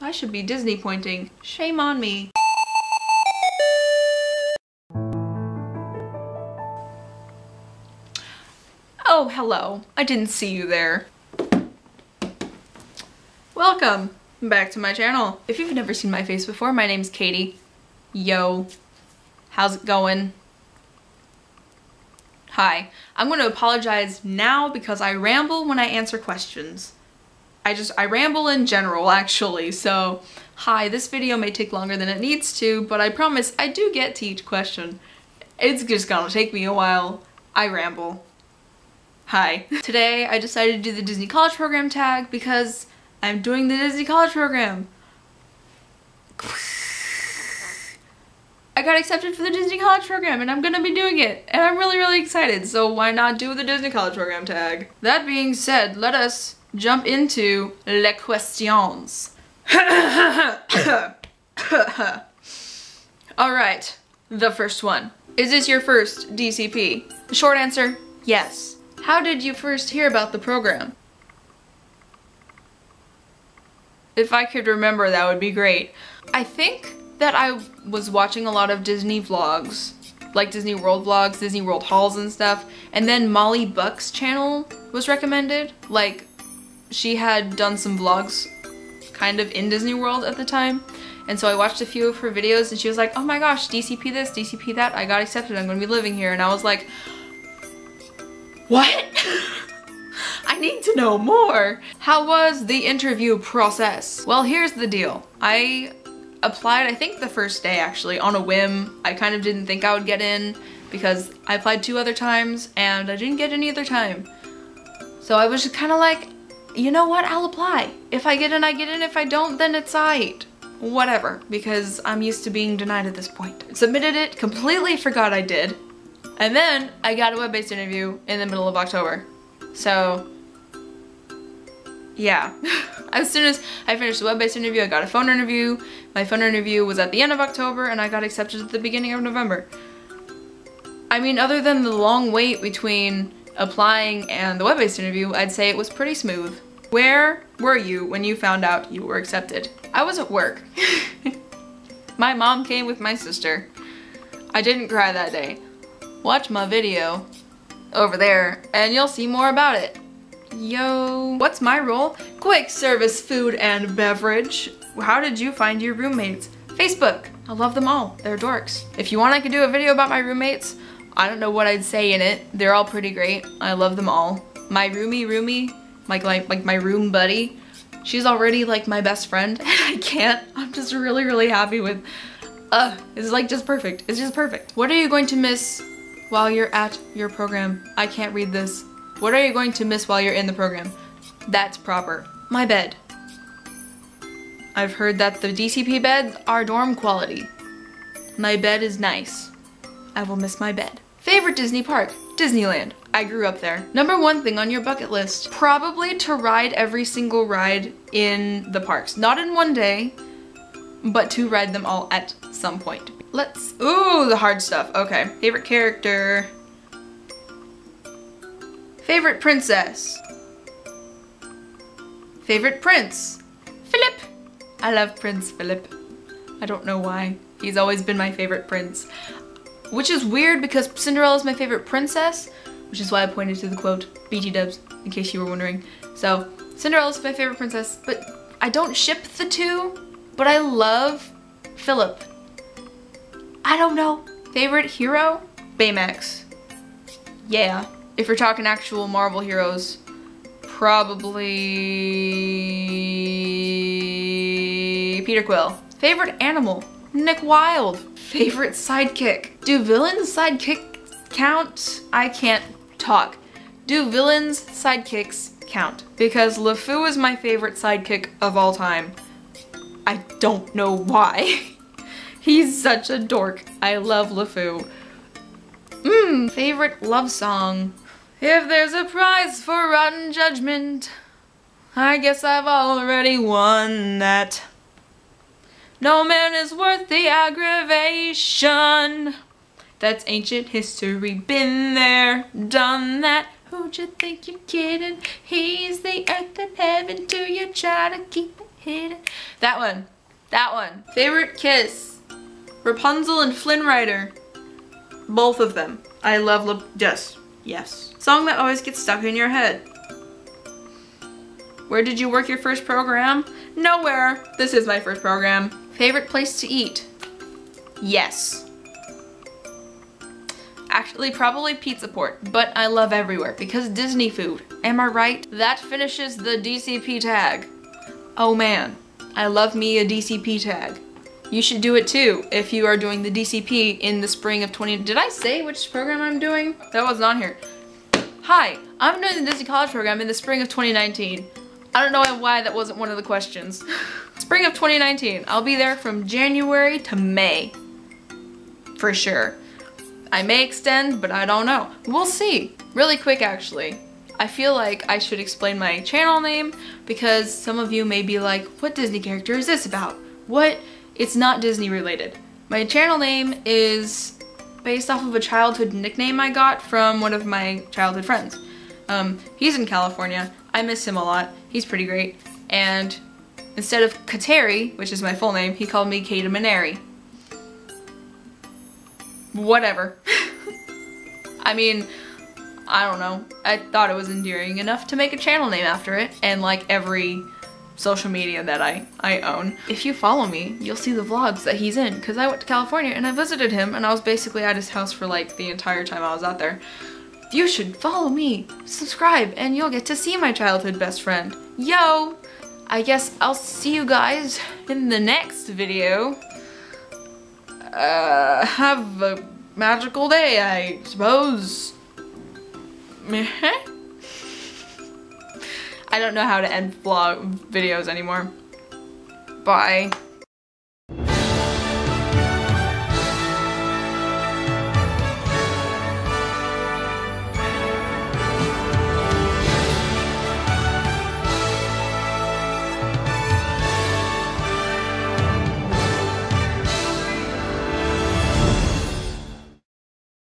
I should be Disney pointing. Shame on me. Oh, hello. I didn't see you there. Welcome back to my channel. If you've never seen my face before, my name's Katie. Yo. How's it going? Hi. I'm going to apologize now because I ramble when I answer questions. I ramble in general, actually, so hi, this video may take longer than it needs to, but I promise I do get to each question. It's just gonna take me a while. I ramble. Hi. Today, I decided to do the Disney College Program tag because I'm doing the Disney College Program. I got accepted for the Disney College Program and I'm gonna be doing it, and I'm really, really excited, so why not do the Disney College Program tag? That being said, let us jump into les questions. Alright, the first one. Is this your first DCP? The short answer, yes. How did you first hear about the program? If I could remember, that would be great. I think that I was watching a lot of Disney vlogs, like Disney World vlogs, Disney World hauls and stuff, and then Molly Buck's channel was recommended. Like, she had done some vlogs kind of in Disney World at the time, and so I watched a few of her videos and she was like, oh my gosh, DCP this, DCP that, I got accepted, I'm gonna be living here. And I was like, what? I need to know more. How was the interview process? Well, here's the deal. I applied, I think the first day actually, on a whim. I kind of didn't think I would get in because I applied 2 other times and I didn't get any other time. So I was just kind of like, you know what, I'll apply. If I get in, I get in. If I don't, then it's aight. Whatever, because I'm used to being denied at this point. Submitted it, completely forgot I did, and then I got a web-based interview in the middle of October. So, yeah. As soon as I finished the web-based interview, I got a phone interview. My phone interview was at the end of October, and I got accepted at the beginning of November. I mean, other than the long wait between applying and the web-based interview, I'd say it was pretty smooth. Where were you when you found out you were accepted? I was at work. My mom came with my sister. I didn't cry that day. Watch my video over there and you'll see more about it. Yo. What's my role? Quick service food and beverage. How did you find your roommates? Facebook. I love them all. They're dorks. If you want, I could do a video about my roommates. I don't know what I'd say in it. They're all pretty great. I love them all. My roomie, like my room buddy, she's already like my best friend. I can't. I'm just really, really happy with, it's like just perfect. It's just perfect. What are you going to miss while you're at your program? I can't read this. What are you going to miss while you're in the program? That's proper. My bed. I've heard that the DCP beds are dorm quality. My bed is nice. I will miss my bed. Favorite Disney park? Disneyland. I grew up there. Number 1 thing on your bucket list? Probably to ride every single ride in the parks. Not in one day, but to ride them all at some point. Let's, ooh, the hard stuff, okay. Favorite character. Favorite princess. Favorite prince. Philip. I love Prince Philip. I don't know why. He's always been my favorite prince. Which is weird because Cinderella's my favorite princess, which is why I pointed to the quote, BT dubs, in case you were wondering. So, Cinderella's my favorite princess, but I don't ship the 2, but I love Philip. I don't know. Favorite hero? Baymax. Yeah. If you're talking actual Marvel heroes, probably Peter Quill. Favorite animal? Nick Wilde. Favorite sidekick. Do villains sidekick count? I can't talk. Do villains sidekicks count? Because LeFou is my favorite sidekick of all time. I don't know why. He's such a dork. I love LeFou. Favorite love song. If there's a prize for rotten judgment, I guess I've already won that. No man is worth the aggravation. That's ancient history. Been there, done that. Who'd you think you're kidding? He's the earth and heaven. Do you try to keep it hidden? That one. That one. Favorite kiss. Rapunzel and Flynn Rider. Both of them. I love yes. Yes. Song that always gets stuck in your head. Where did you work your first program? Nowhere. This is my first program. Favorite place to eat? Yes. Actually, probably Pizza Port, but I love everywhere because Disney food. Am I right? That finishes the DCP tag. Oh man, I love me a DCP tag. You should do it too if you are doing the DCP in the spring of 20. Did I say which program I'm doing? That wasn't on here. Hi, I'm doing the Disney College program in the spring of 2019. I don't know why that wasn't one of the questions. Spring of 2019. I'll be there from January to May. For sure. I may extend, but I don't know. We'll see. Really quick, actually. I feel like I should explain my channel name because some of you may be like, what Disney character is this about? What? It's not Disney related. My channel name is based off of a childhood nickname I got from one of my childhood friends. He's in California. I miss him a lot. He's pretty great. And instead of Kateri, which is my full name, he called me Katieminary. Whatever. I mean, I don't know. I thought it was endearing enough to make a channel name after it and like every social media that I own. If you follow me, you'll see the vlogs that he's in because I went to California and I visited him and I was basically at his house for like the entire time I was out there. You should follow me, subscribe, and you'll get to see my childhood best friend. Yo! I guess I'll see you guys in the next video. Have a magical day, I suppose. I don't know how to end vlog videos anymore. Bye.